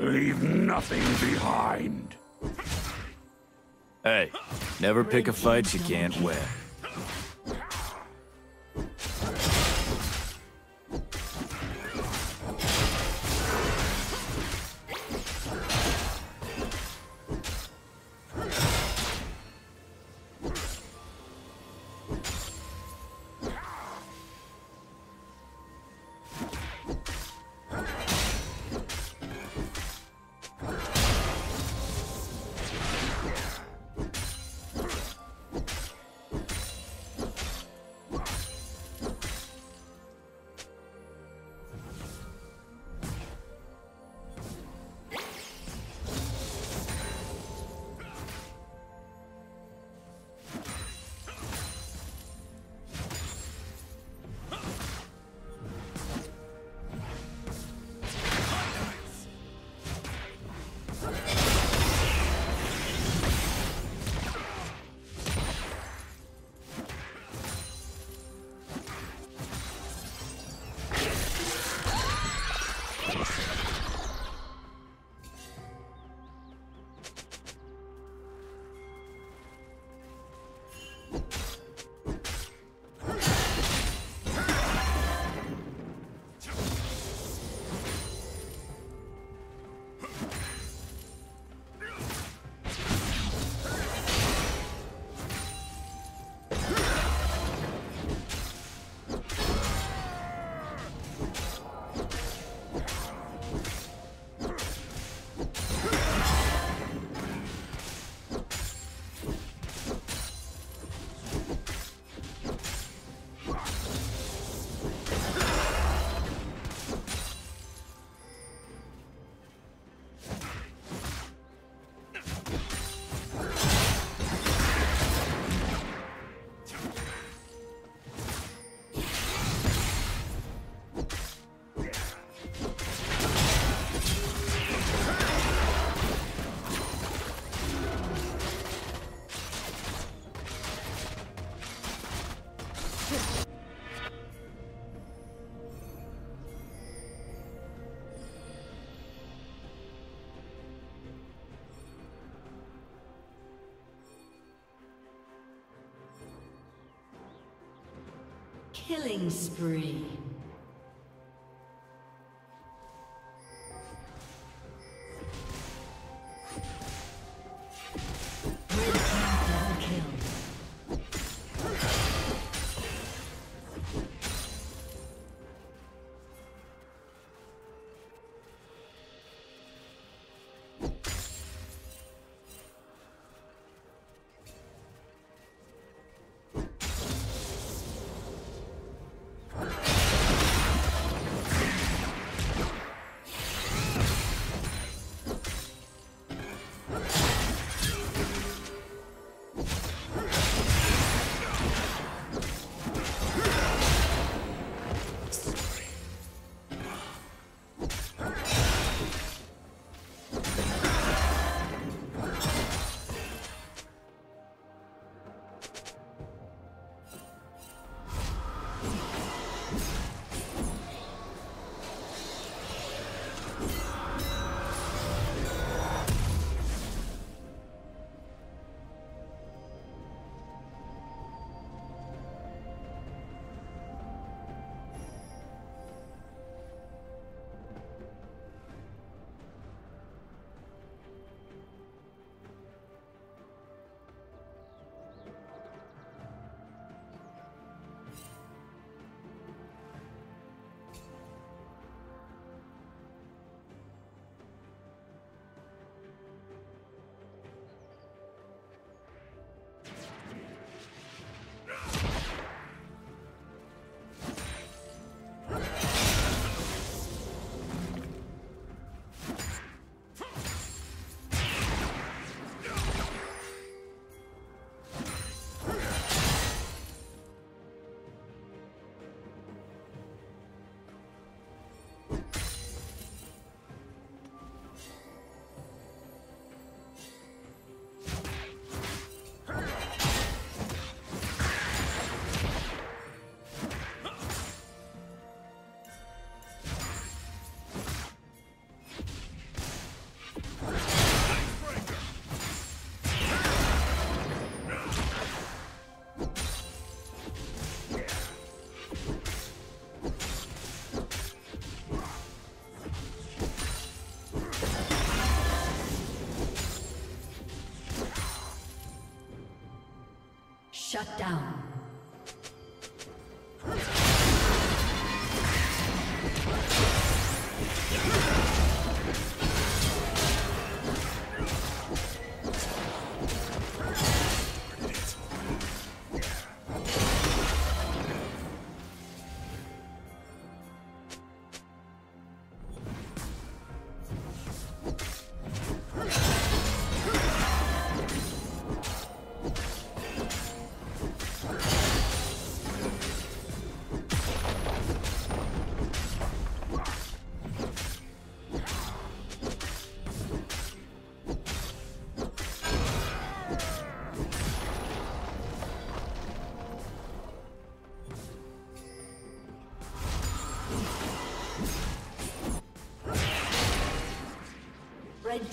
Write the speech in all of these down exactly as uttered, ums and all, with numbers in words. Leave nothing behind. Hey, never pick a fight you can't win. Killing spree. Shut down. The red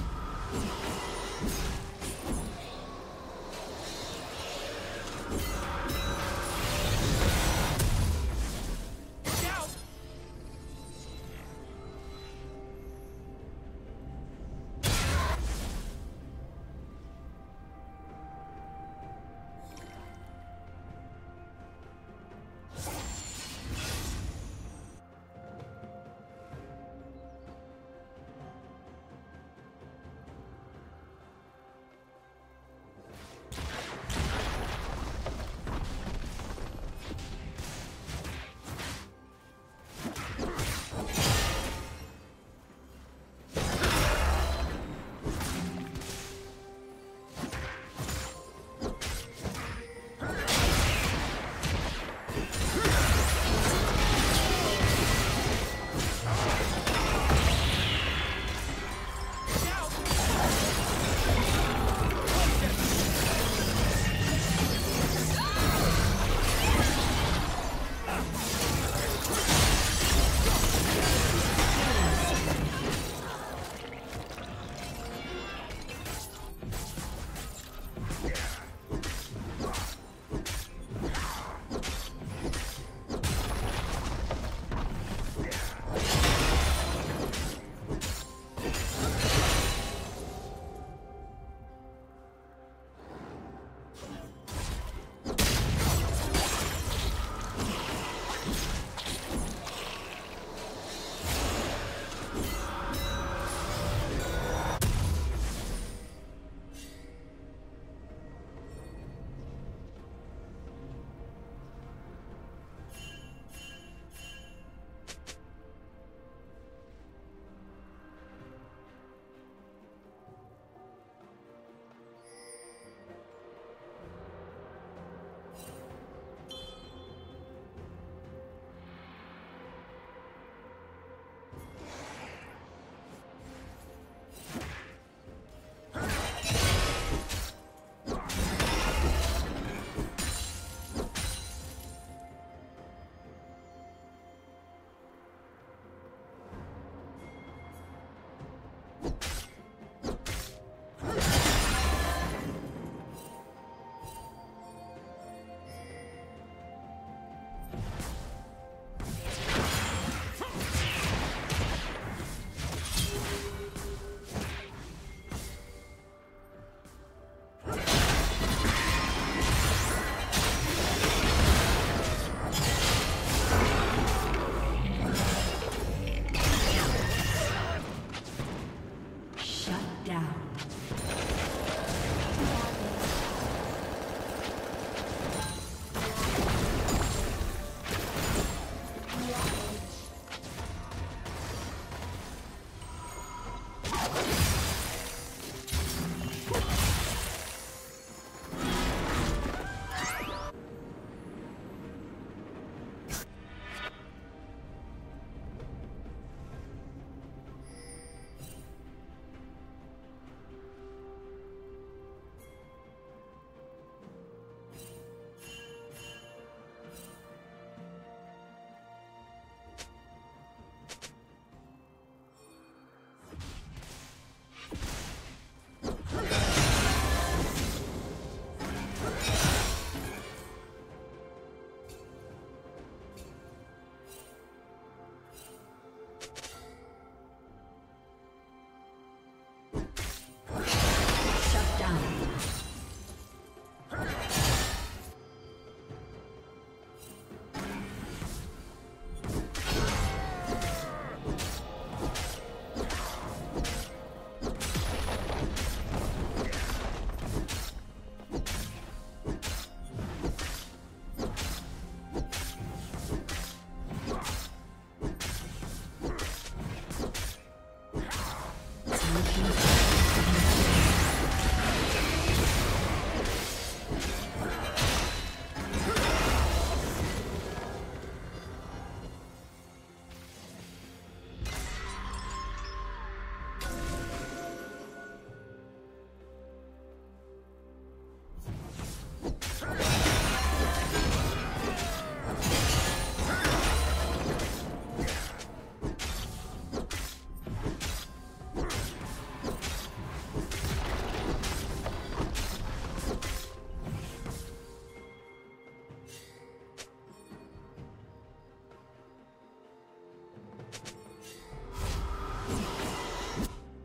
Team's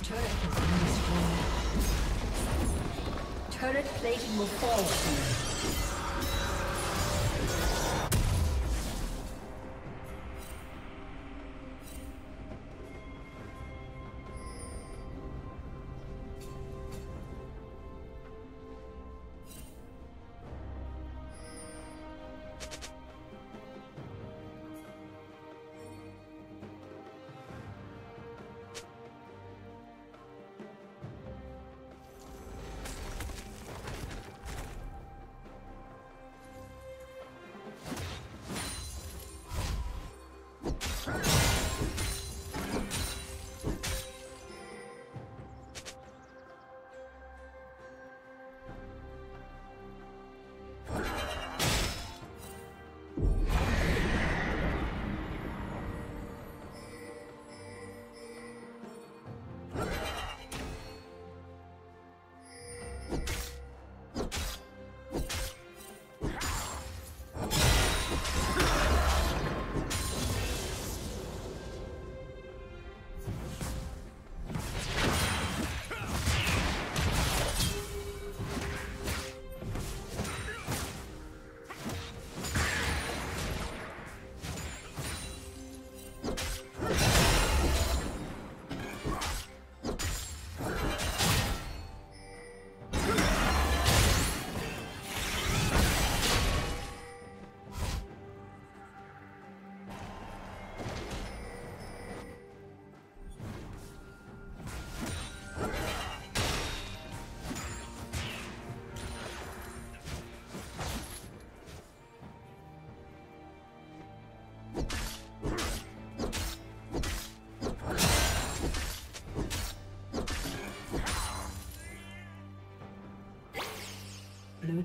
turret has been destroyed. Turret plating will fall soon. Blue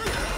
Yeah.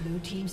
Blue team's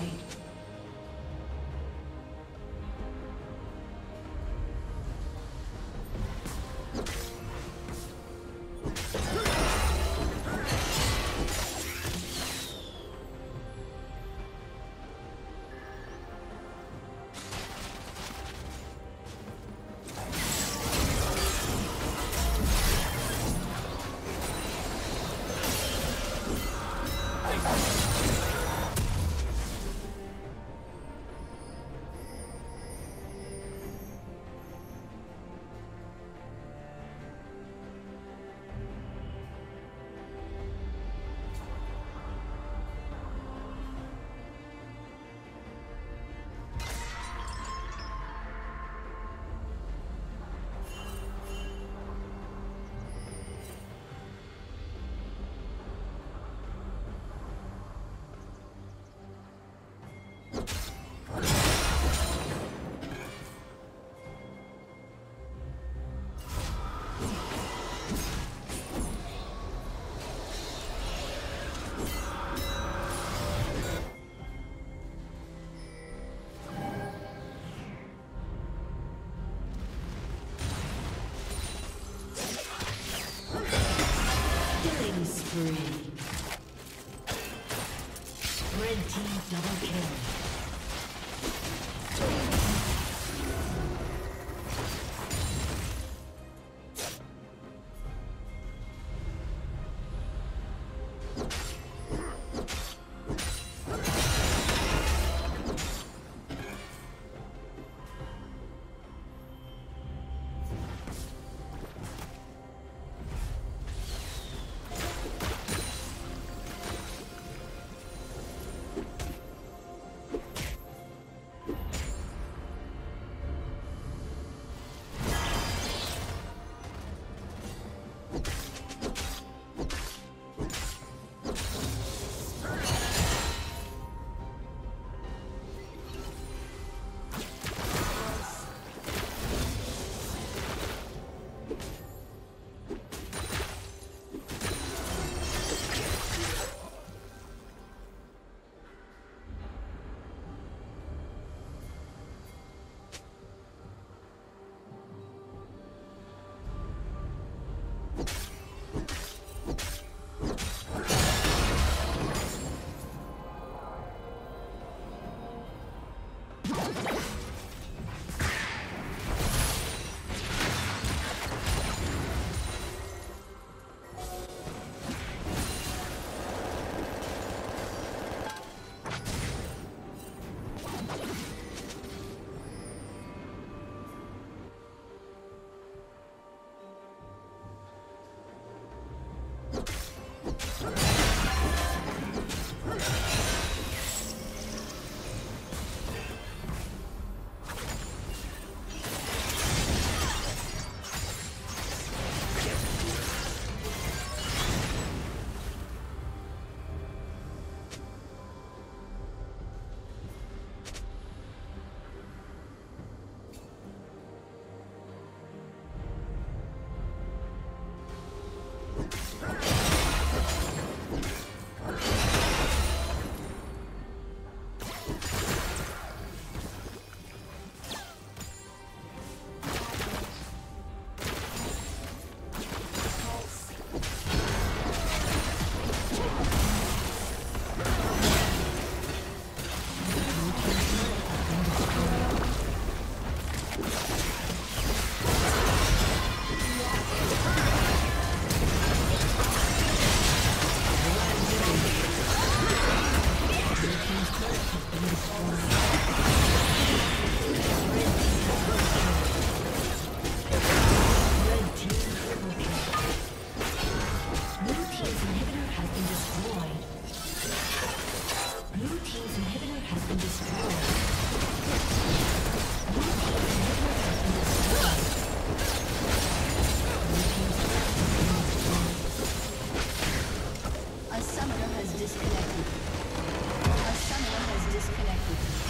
disconnected. A summoner has disconnected.